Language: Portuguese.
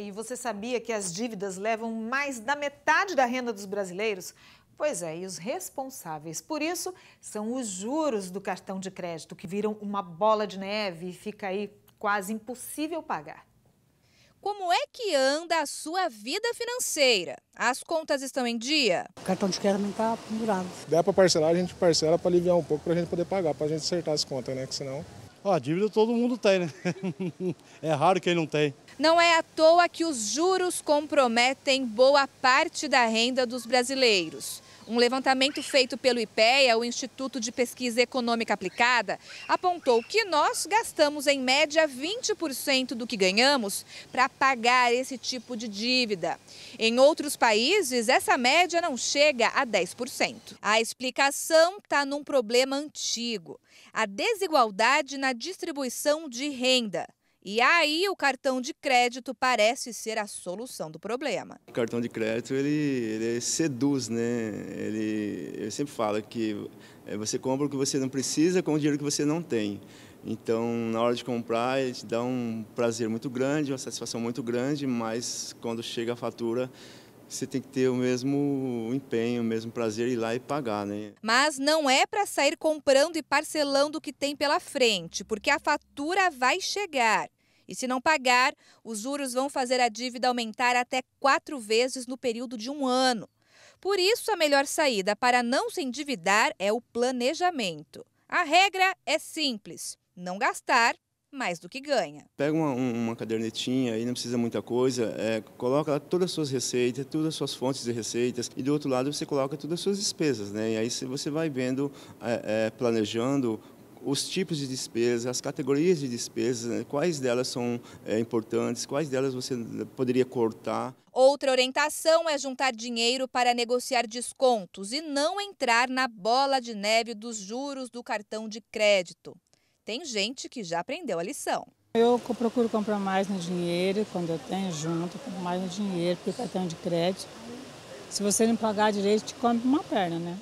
E você sabia que as dívidas levam mais da metade da renda dos brasileiros? Pois é, e os responsáveis por isso são os juros do cartão de crédito, que viram uma bola de neve e fica aí quase impossível pagar. Como é que anda a sua vida financeira? As contas estão em dia? O cartão de crédito não está pendurado. Dá para parcelar, a gente parcela para aliviar um pouco, para a gente poder pagar, para a gente acertar as contas, né? Que senão... A dívida todo mundo tem, né? É raro quem não tem. Não é à toa que os juros comprometem boa parte da renda dos brasileiros. Um levantamento feito pelo IPEA, o Instituto de Pesquisa Econômica Aplicada, apontou que nós gastamos em média 20% do que ganhamos para pagar esse tipo de dívida. Em outros países, essa média não chega a 10%. A explicação está num problema antigo: a desigualdade na distribuição de renda. E aí o cartão de crédito parece ser a solução do problema. O cartão de crédito, ele seduz, né? Eu sempre falo que você compra o que você não precisa com o dinheiro que você não tem. Então, na hora de comprar, ele te dá um prazer muito grande, uma satisfação muito grande, mas quando chega a fatura, você tem que ter o mesmo empenho, o mesmo prazer ir lá e pagar, né? Mas não é para sair comprando e parcelando o que tem pela frente, porque a fatura vai chegar. E se não pagar, os juros vão fazer a dívida aumentar até 4 vezes no período de um ano. Por isso, a melhor saída para não se endividar é o planejamento. A regra é simples: não gastar mais do que ganha. Pega uma cadernetinha, aí não precisa muita coisa, coloca lá todas as suas receitas, todas as suas fontes de receitas, e do outro lado você coloca todas as suas despesas, né? E aí você vai vendo, planejando os tipos de despesas, as categorias de despesas, né? Quais delas são importantes, quais delas você poderia cortar. Outra orientação é juntar dinheiro para negociar descontos e não entrar na bola de neve dos juros do cartão de crédito. Tem gente que já aprendeu a lição. Eu procuro comprar mais no dinheiro, quando eu tenho junto, eu compro mais no dinheiro, porque cartão de crédito, se você não pagar direito, te come uma perna, né?